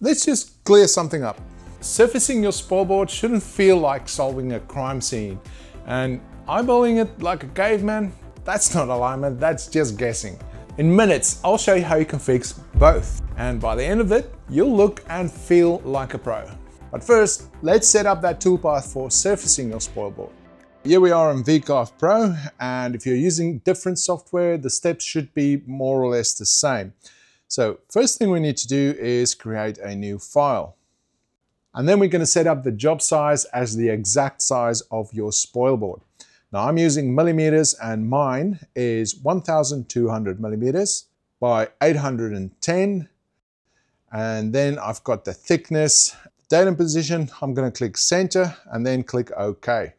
Let's just clear something up. Surfacing your spoilboard shouldn't feel like solving a crime scene, and eyeballing it like a caveman, that's not alignment, that's just guessing. In minutes, I'll show you how you can fix both, and by the end of it, you'll look and feel like a pro. But first, let's set up that toolpath for surfacing your spoilboard. Here we are in VCarve Pro, and if you're using different software, the steps should be more or less the same. So first thing we need to do is create a new file. And then we're going to set up the job size as the exact size of your spoilboard. Now I'm using millimeters, and mine is 1200 millimeters by 810. And then I've got the thickness, date and position. I'm going to click center and then click OK.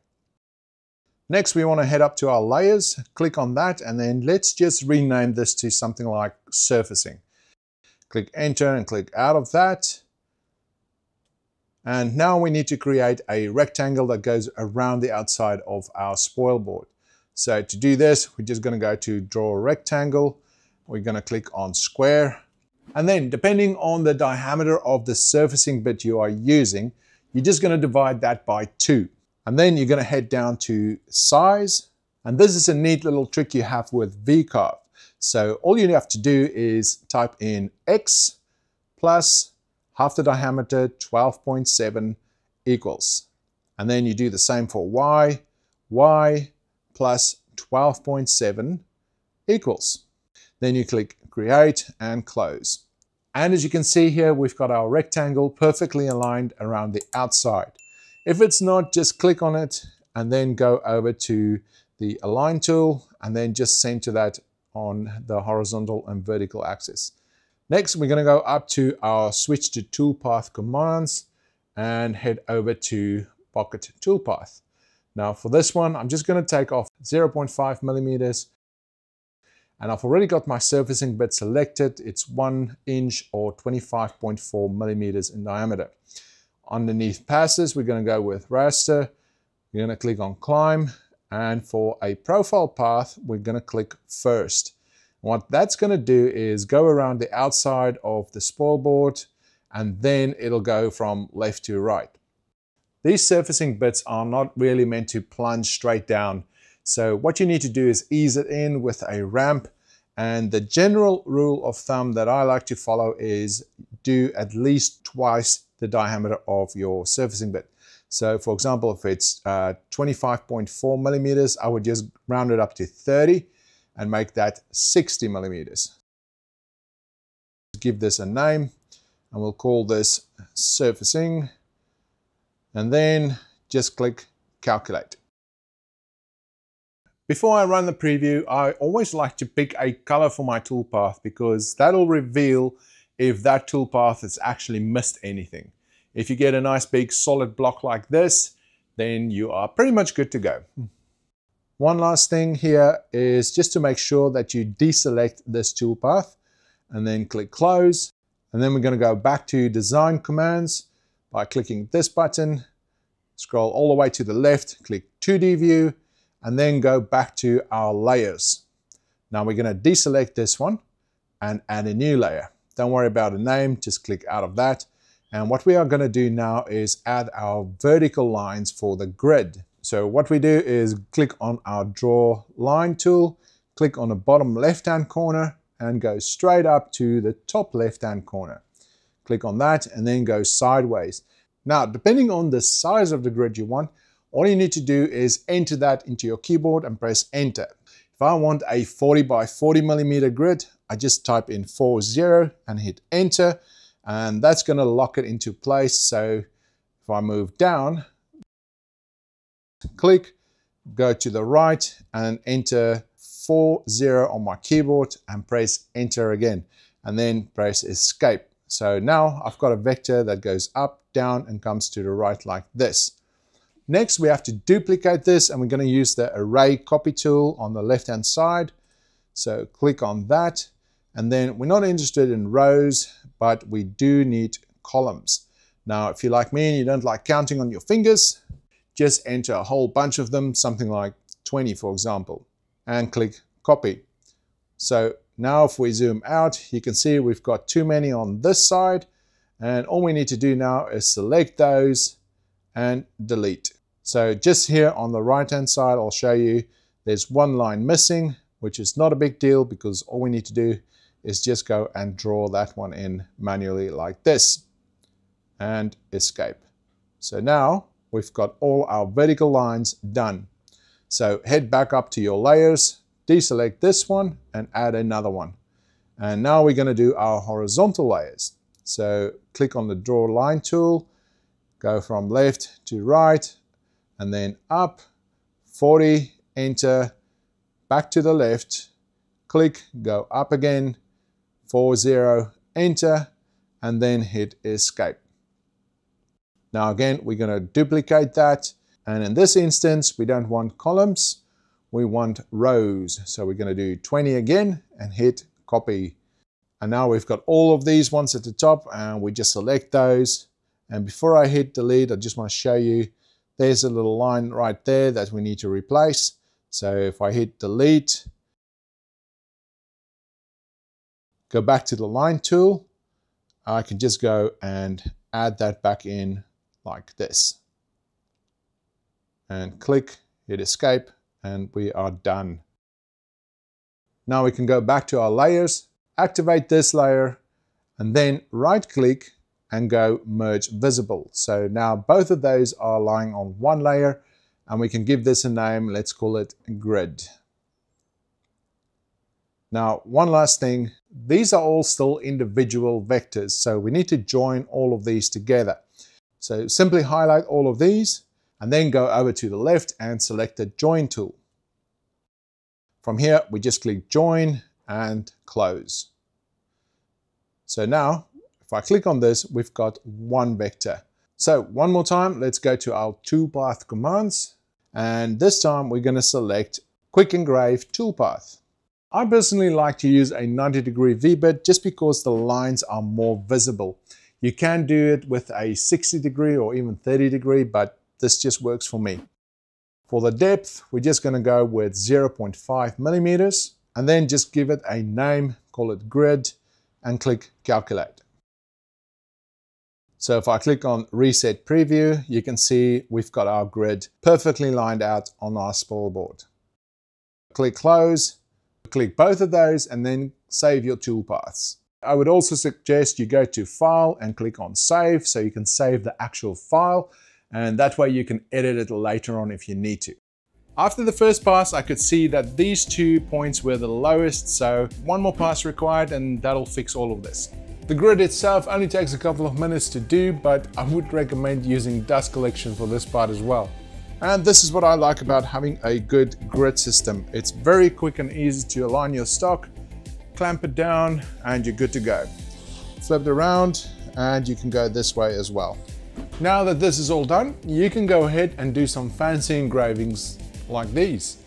Next, we want to head up to our layers, click on that, and then let's just rename this to something like surfacing. Click enter and click out of that. And now we need to create a rectangle that goes around the outside of our spoilboard. So to do this, we're just going to go to draw a rectangle. We're going to click on square. And then depending on the diameter of the surfacing bit you are using, you're just going to divide that by 2. And then you're going to head down to size. And this is a neat little trick you have with VCarve. So all you have to do is type in X plus half the diameter 12.7 equals. And then you do the same for Y, Y plus 12.7 equals. Then you click create and close. And as you can see here, we've got our rectangle perfectly aligned around the outside. If it's not, just click on it and then go over to the align tool and then just center that on the horizontal and vertical axis. Next, we're going to go up to our switch to toolpath commands and head over to pocket toolpath. Now for this one, I'm just going to take off 0.5 millimeters, and I've already got my surfacing bit selected. It's 1 inch or 25.4 millimeters in diameter. Underneath passes, we're going to go with raster. You're going to click on climb, and for a profile path, we're going to click first. What that's going to do is go around the outside of the spoilboard, and then it'll go from left to right. These surfacing bits are not really meant to plunge straight down, so what you need to do is ease it in with a ramp. And the general rule of thumb that I like to follow is do at least twice the diameter of your surfacing bit. So for example, if it's 25.4 millimeters, I would just round it up to 30 and make that 60 millimeters. Give this a name, and we'll call this surfacing, and then just click calculate. Before I run the preview, I always like to pick a color for my toolpath, because that'll reveal if that toolpath has actually missed anything. If you get a nice big solid block like this, then you are pretty much good to go. One last thing here is just to make sure that you deselect this toolpath and then click close. And then we're going to go back to design commands by clicking this button, scroll all the way to the left, click 2D view, and then go back to our layers. Now we're going to deselect this one and add a new layer. Don't worry about a name, just click out of that. And what we are going to do now is add our vertical lines for the grid. So what we do is click on our draw line tool, click on the bottom left-hand corner, and go straight up to the top left-hand corner. Click on that and then go sideways. Now, depending on the size of the grid you want, all you need to do is enter that into your keyboard and press enter. If I want a 40 by 40 millimeter grid, I just type in 40 and hit enter, and that's going to lock it into place. So if I move down, click, go to the right and enter 40 on my keyboard and press enter again, and then press escape. So now I've got a vector that goes up, down, and comes to the right like this. Next, we have to duplicate this, and we're going to use the Array Copy tool on the left-hand side. So click on that, and then we're not interested in rows, but we do need columns. Now, if you're like me and you don't like counting on your fingers, just enter a whole bunch of them, something like 20, for example, and click copy. So now if we zoom out, you can see we've got too many on this side, And all we need to do now is select those and delete. So just here on the right hand side, I'll show you there's one line missing, which is not a big deal because all we need to do is just go and draw that one in manually like this and escape. So now we've got all our vertical lines done. So head back up to your layers, deselect this one and add another one. And now we're going to do our horizontal layers. So click on the draw line tool, go from left to right and then up 40, enter, back to the left, click, go up again, 40, enter, and then hit escape. Now again, we're going to duplicate that. And in this instance, we don't want columns, we want rows. So we're going to do 20 again and hit copy. And now we've got all of these ones at the top and we just select those. And before I hit delete, I just want to show you, there's a little line right there that we need to replace. So if I hit delete, go back to the line tool, I can just go and add that back in like this. And click, hit escape, and we are done. Now we can go back to our layers, activate this layer, and then right click and go merge visible. So now both of those are lying on one layer and we can give this a name, let's call it grid. Now one last thing, these are all still individual vectors, so we need to join all of these together. So simply highlight all of these, and then go over to the left and select the join tool. From here, we just click join and close. So now, if I click on this, we've got one vector. So one more time, let's go to our toolpath commands. And this time we're going to select quick engrave toolpath. I personally like to use a 90-degree V-bit just because the lines are more visible. You can do it with a 60-degree or even 30-degree, but this just works for me. For the depth, we're just going to go with 0.5 millimeters and then just give it a name, call it grid, and click calculate. So if I click on reset preview, you can see we've got our grid perfectly lined out on our spoilboard. Click close, click both of those and then save your toolpaths. I would also suggest you go to file and click on save so you can save the actual file. And that way you can edit it later on if you need to. After the first pass, I could see that these 2 points were the lowest, so one more pass required and that'll fix all of this. The grid itself only takes a couple of minutes to do, but I would recommend using dust collection for this part as well. And this is what I like about having a good grid system. It's very quick and easy to align your stock, clamp it down, and you're good to go. Flip it around, and you can go this way as well. Now that this is all done, you can go ahead and do some fancy engravings like these.